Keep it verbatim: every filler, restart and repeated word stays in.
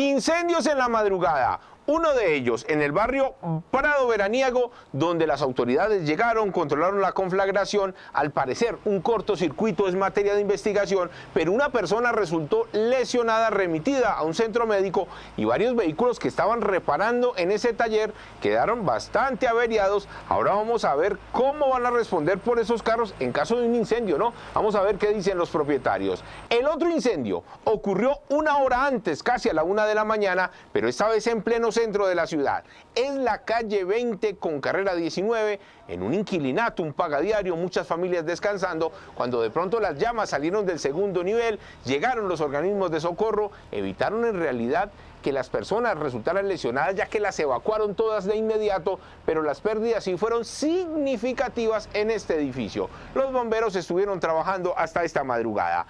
Incendios en la madrugada, uno de ellos en el barrio Prado Veraniego, donde las autoridades llegaron, controlaron la conflagración. Al parecer un cortocircuito es materia de investigación, pero una persona resultó lesionada, remitida a un centro médico, y varios vehículos que estaban reparando en ese taller quedaron bastante averiados. Ahora vamos a ver cómo van a responder por esos carros en caso de un incendio, ¿no? Vamos a ver qué dicen los propietarios. El otro incendio ocurrió una hora antes, casi a la una de la mañana, pero esta vez en pleno centro de la ciudad. Es la calle veinte con carrera diecinueve, en un inquilinato, un pagadiario, muchas familias descansando, cuando de pronto las llamas salieron del segundo nivel, llegaron los organismos de socorro, evitaron en realidad que las personas resultaran lesionadas, ya que las evacuaron todas de inmediato, pero las pérdidas sí fueron significativas en este edificio. Los bomberos estuvieron trabajando hasta esta madrugada.